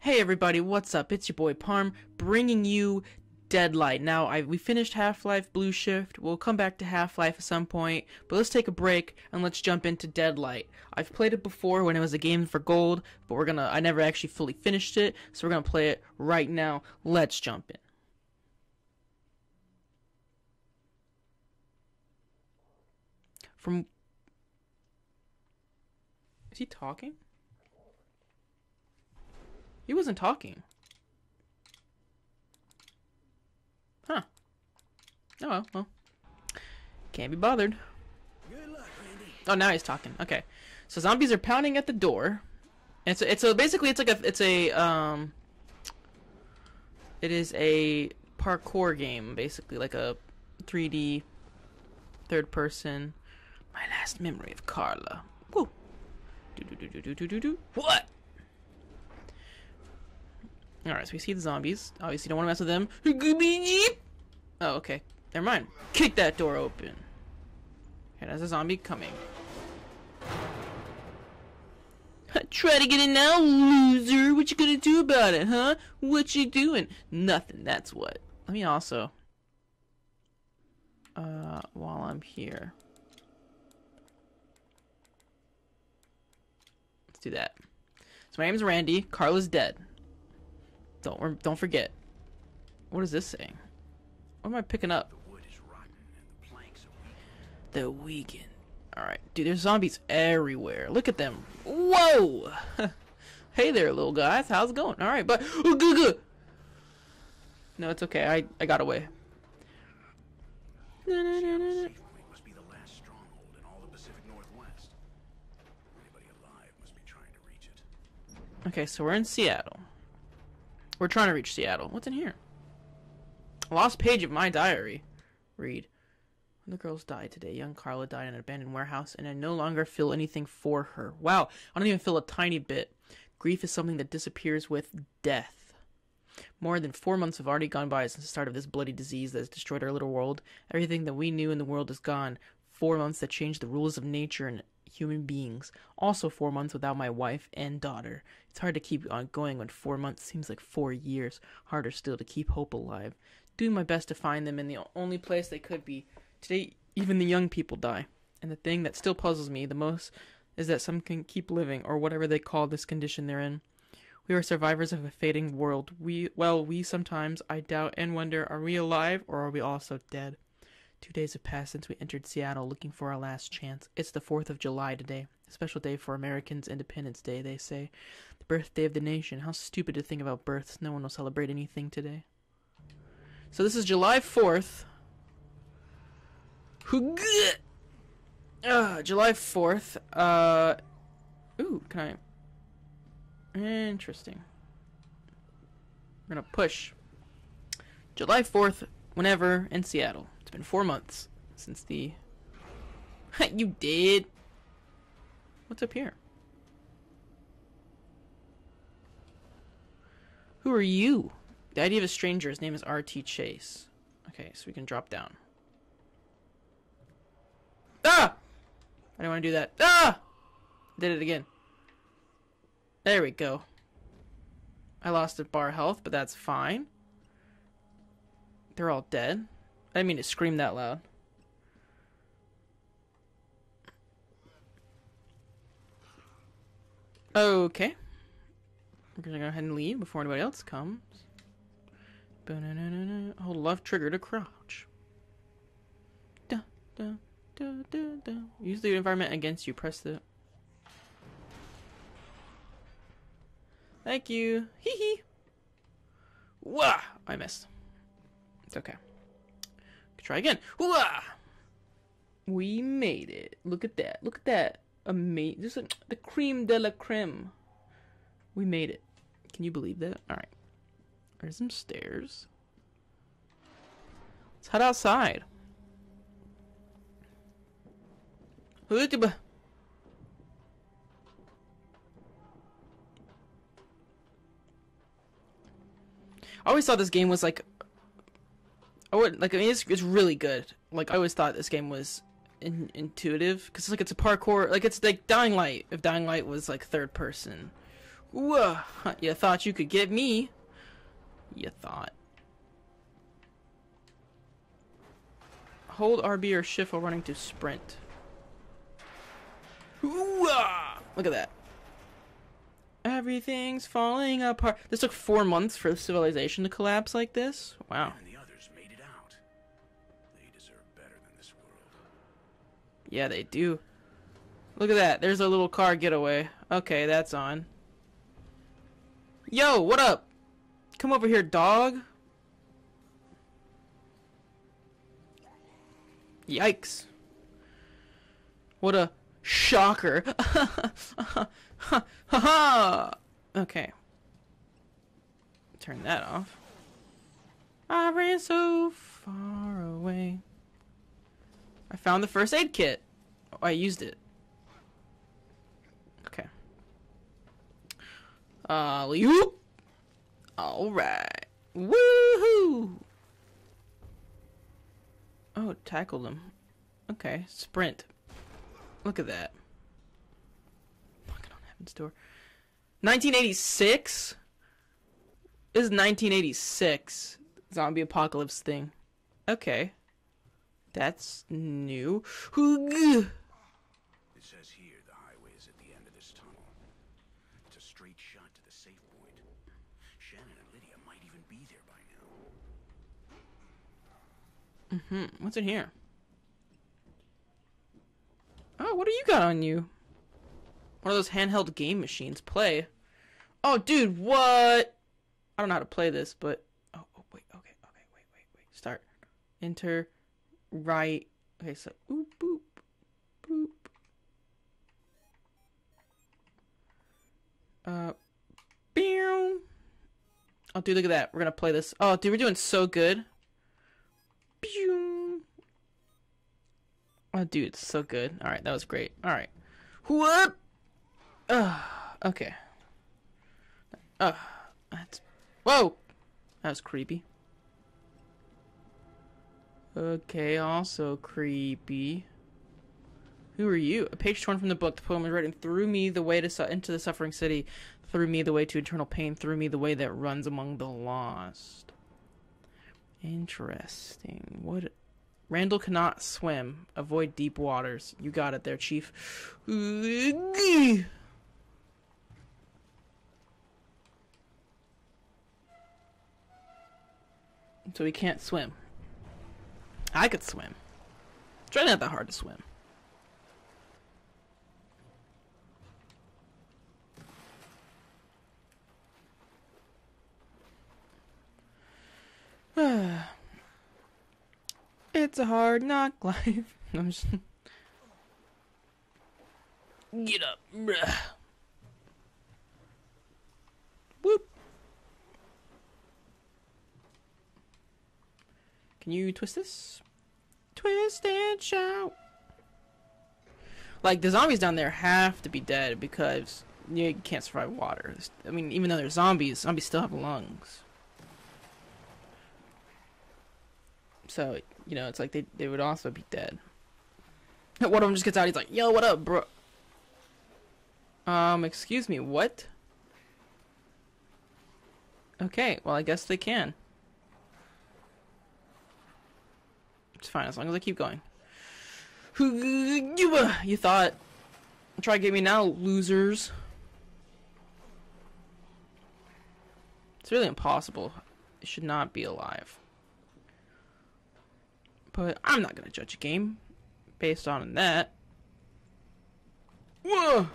Hey everybody, what's up? It's your boy Parm, bringing you Deadlight. Now, we finished Half-Life Blue Shift. We'll come back to Half-Life at some point, but let's take a break and let's jump into Deadlight. I've played it before when it was a game for gold, but I never actually fully finished it, so we're gonna play it right now. Let's jump in. Is he talking? He wasn't talking. Huh. Oh, well. Can't be bothered. Good luck, Randy. Oh, now he's talking. Okay. So zombies are pounding at the door. And so it's basically it is a parkour game, basically like a 3D third person. My last memory of Carla. Woo. Do. What? Alright, so we see the zombies. Obviously, don't want to mess with them. Oh, okay. Never mind. Kick that door open. And there's a zombie coming. Try to get in now, loser. What you gonna do about it, huh? What you doing? Nothing, that's what. Let me also... while I'm here... Let's do that. So my name's Randy. Carla's dead. Don't forget. What is this saying? What am I picking up? The wood is rotten and the planks are weakened. Alright. Dude, there's zombies everywhere. Look at them. Whoa! Hey there, little guys. How's it going? Alright, but... No, it's okay. I got away. Shadows must be the last stronghold in all the Pacific Northwest. Anybody alive must be trying to reach it. Okay, so we're in Seattle. We're trying to reach Seattle. What's in here? A lost page of my diary. Read. When the girls died today, young Carla died in an abandoned warehouse, and I no longer feel anything for her. Wow, I don't even feel a tiny bit. Grief is something that disappears with death. More than 4 months have already gone by since the start of this bloody disease that has destroyed our little world. Everything that we knew in the world is gone. 4 months that changed the rules of nature and human beings. Also 4 months without my wife and daughter. It's hard to keep on going when 4 months seems like 4 years. Harder still to keep hope alive. Doing my best to find them in the only place they could be. Today, even the young people die. And the thing that still puzzles me the most is that some can keep living, or whatever they call this condition they're in. We are survivors of a fading world. We sometimes, I doubt and wonder, are we alive or are we also dead? 2 days have passed since we entered Seattle looking for our last chance. It's the 4th of July today. A special day for Americans, Independence Day, they say. The birthday of the nation. How stupid to think about births. No one will celebrate anything today. So this is July 4th. July 4th. Ooh, can I... Interesting. We're gonna push. July 4th, whenever, in Seattle. It's been 4 months since the... You did! What's up here? Who are you? The idea of a stranger. His name is R. T. Chase. Okay, so we can drop down. Ah! I don't want to do that. Ah! Did it again. There we go. I lost a bar health, but that's fine. They're all dead. I didn't mean to scream that loud. Okay. We're gonna go ahead and leave before anybody else comes. Hold left trigger to crouch. Use the environment against you. Press the... Thank you. Hee hee. Wah! I missed. It's okay. Try again. Hooah! We made it. Look at that. Look at that. Amazing. This is the creme de la creme. We made it. Can you believe that? Alright. There's some stairs. Let's head outside. I always thought this game was like... I mean, it's really good. Like, I always thought this game was intuitive, because it's a parkour, it's like Dying Light. If Dying Light was like third person, whoa, you thought you could get me? You thought. Hold RB or shift while running to sprint. Ooh-ah! Look at that. Everything's falling apart. This took 4 months for civilization to collapse like this. Wow. And the others made it out. They deserve better than this world. Yeah, they do. Look at that. There's a little car getaway. Okay, that's on. Yo, what up? Come over here, dog. Yikes. What a shocker. Okay. Turn that off. I ran so far away. I found the first aid kit. Oh, I used it. Okay. Alley-oop. Alright. Woohoo! Oh, tackled him. Okay, sprint. Look at that. Knocking on heaven's door. 1986? This is 1986. Zombie apocalypse thing. Okay. That's new. It says here the highway is at the end of this tunnel. It's a straight shot to the safe point. Shannon and Lydia might even be there by now. What's in here? Oh, what do you got on you? One of those handheld game machines. Play. Oh, dude, what? I don't know how to play this, but... Oh wait, okay, wait. Start. Enter. Right. Okay, so... Oop, boop, boop. Pew! Oh, dude, look at that. We're gonna play this. Oh, dude, we're doing so good. Pew! Oh, dude, it's so good. Alright, that was great. Alright. Whoop! Okay. That's... Whoa! That was creepy. Okay, also creepy. Who are you? A page torn from the book. The poem is written, through me the way to into the suffering city. Through me the way to eternal pain. Through me the way that runs among the lost. Interesting. What... Randall cannot swim. Avoid deep waters. You got it there, Chief. So he can't swim. I could swim. It's really not that hard to swim. It's a hard knock life. I'm just... Get up. Whoop. Can you twist this? Twist and shout. Like, the zombies down there have to be dead because you can't survive water. I mean, even though they're zombies, zombies still have lungs. So, you know, it's like they would also be dead. One of them just gets out, he's like, yo, what up, bro? Excuse me, what? Okay, well, I guess they can. It's fine, as long as I keep going. You thought. Try to get me now, losers. It's really impossible. It should not be alive. But I'm not gonna judge a game based on that. Whoa!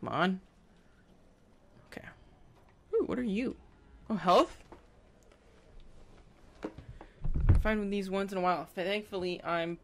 Come on. Okay. Ooh, what are you? Oh, health? I'm fine with these once in a while. Thankfully, I'm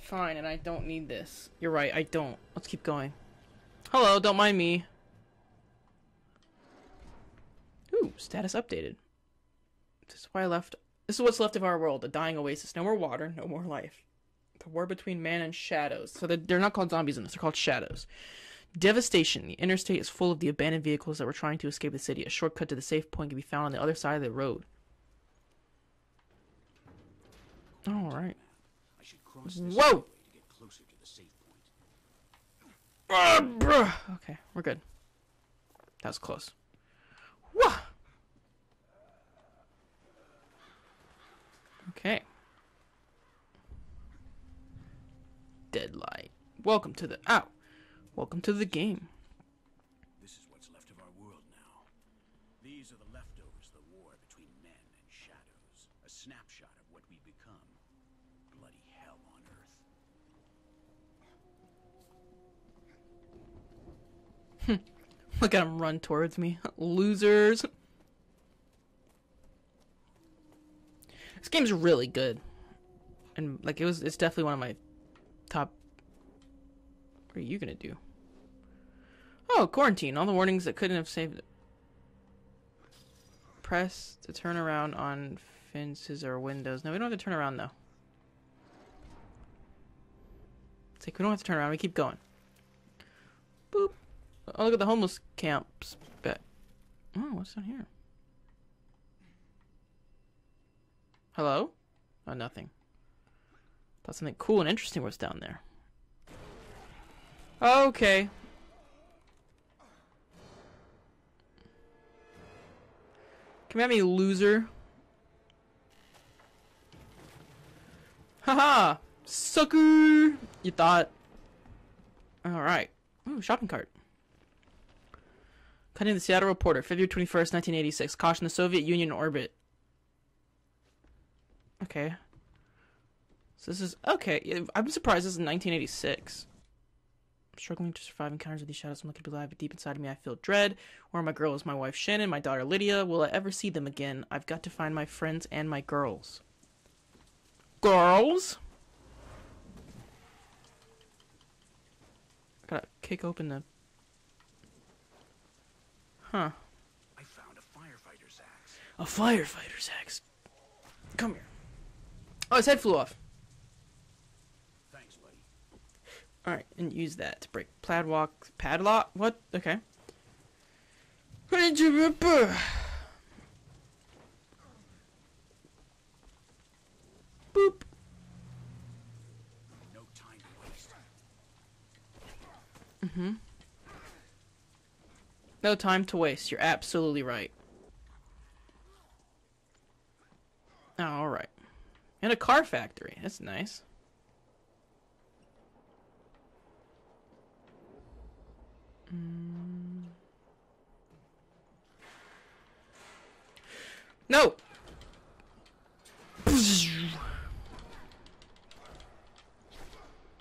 fine and I don't need this. You're right, I don't. Let's keep going. Hello, don't mind me. Ooh, status updated. This is why I left. This is what's left of our world, a dying oasis. No more water, no more life. The war between man and shadows. So they're not called zombies in this, they're called shadows. Devastation. The interstate is full of the abandoned vehicles that were trying to escape the city. A shortcut to the safe point can be found on the other side of the road. Alright. I should across this way to get closer to the safe point. Okay, we're good. That was close. Whoa. Okay. Deadlight. Welcome to the welcome to the game. This is what's left of our world now. These are the leftovers of the war between men and shadows. A snapshot of what we've become. Bloody hell on earth. Look at him run towards me. Losers. This game's really good. And like it's definitely one of my top. What are you gonna do? Oh, quarantine. All the warnings that couldn't have saved it. Press to turn around on fences or windows. No, we don't have to turn around though. It's like we don't have to turn around, we keep going. Boop. Oh, look at the homeless camps. But oh, what's down here? Hello? Oh, nothing. Thought something cool and interesting was down there. Okay. Come at me, loser. Haha! Sucker! You thought. Alright. Ooh, shopping cart. Cutting the Seattle Reporter, February 21st, 1986. Caution, the Soviet Union orbit. Okay. So this is... Okay, I'm surprised this is 1986. I'm struggling to survive encounters with these shadows. Someone could be alive, but deep inside of me I feel dread. Where my girl is my wife Shannon, my daughter Lydia. Will I ever see them again? I've got to find my friends and my girls. Girls? I gotta kick open the... Huh. I found a firefighter's axe. A firefighter's axe. Come here. Oh, his head flew off. Thanks, buddy. Alright, and use that to break padlock. What? Okay. Boop. No time to waste. Mm-hmm. No time to waste. You're absolutely right. Alright. And a car factory. That's nice. Mm. No!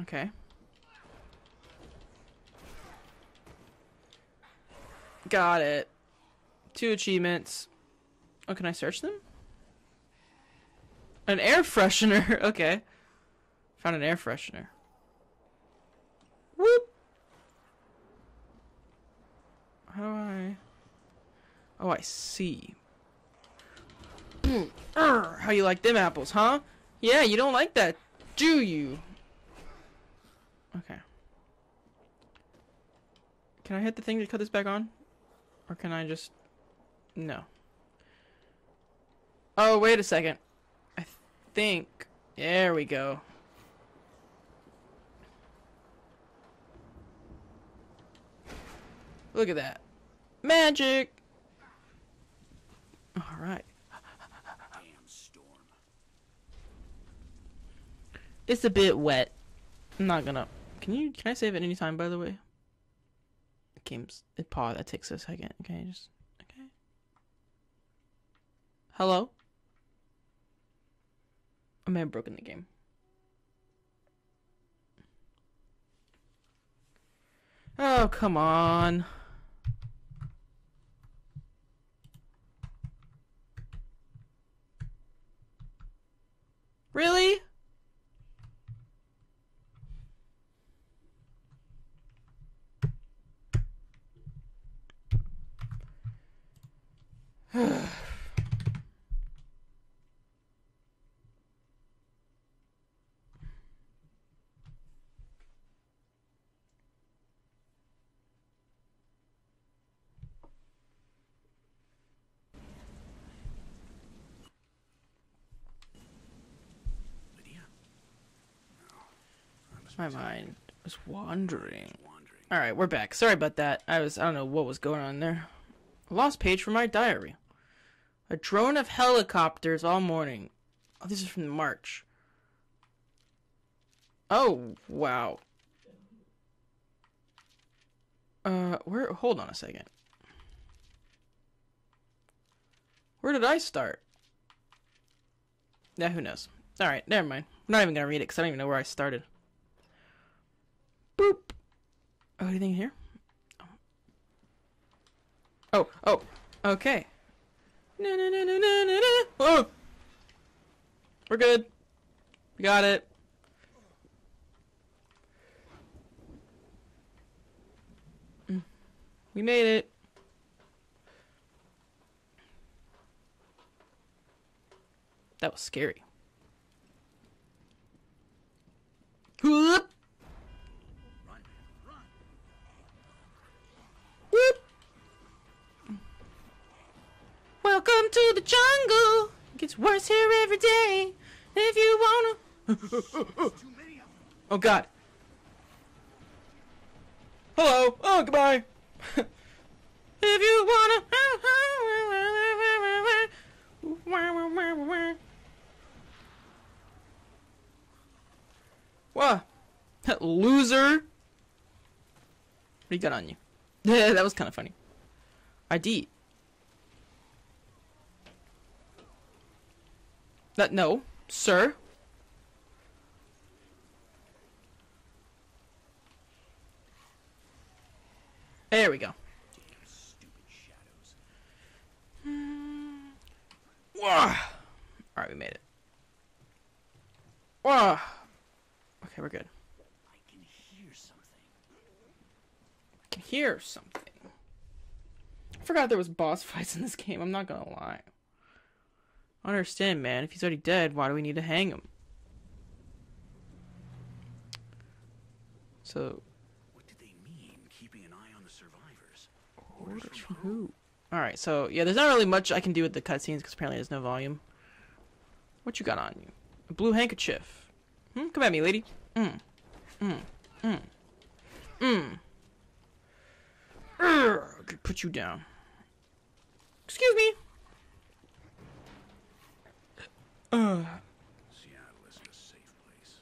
Okay. Got it. 2 achievements. Oh, can I search them? An air freshener. Okay. Found an air freshener. Whoop. How do I... Oh, I see. How you like them apples, huh? Yeah, you don't like that, do you? Okay. Can I hit the thing to cut this back on? Or can I just... No. Oh, wait a second. Think there we go. Look at that magic. All right. Damn storm. It's a bit wet. I'm not gonna. Can I save at any time? By the way, it paused. That takes a second. Okay, just okay. Hello. I may have broken the game. Oh, come on. Really? My mind was wandering. Alright, we're back. Sorry about that. I don't know what was going on there. A lost page from my diary. A drone of helicopters all morning. Oh, this is from March. Oh, wow. Hold on a second. Where did I start? Yeah, who knows? Alright, never mind. I'm not even gonna read it because I don't even know where I started. Boop! Oh, anything here? Oh, oh, okay. Na, na, na, na, na, na. Oh! We're good. We got it. We made it. That was scary. Whoop! Whoop! Welcome to the jungle. It gets worse here every day. If you wanna. Oh God. Hello. Oh, goodbye. If you wanna. Wow, that loser! What do you got on you? Yeah, that was kind of funny. ID. That no, sir. There we go. Stupid shadows. Wow. All right, we made it. Wow. Okay, we're good. I can hear something. I can hear something. I forgot there was boss fights in this game. I'm not gonna lie. I don't understand, man. If he's already dead, why do we need to hang him? So. What did they mean? Keeping an eye on the survivors. Orders from who? All right. So yeah, there's not really much I can do with the cutscenes because apparently there's no volume. What you got on you? A blue handkerchief. Hmm? Come at me, lady. Urgh, put you down. Excuse me. Seattle isn't a safe place.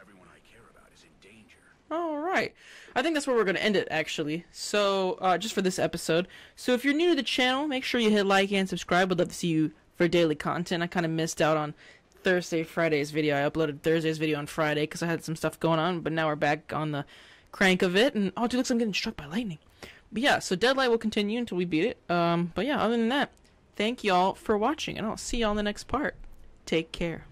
Everyone I care about is in danger. All right. I think that's where we're going to end it, actually. So, just for this episode. So, if you're new to the channel, make sure you hit like and subscribe. We'd love to see you for daily content. I kind of missed out on Friday's video. I uploaded Thursday's video on Friday because I had some stuff going on, but now we're back on the crank of it. And oh, dude, looks like I'm getting struck by lightning. But yeah, so Deadlight will continue until we beat it. But yeah, other than that, thank y'all for watching, and I'll see y'all in the next part. Take care.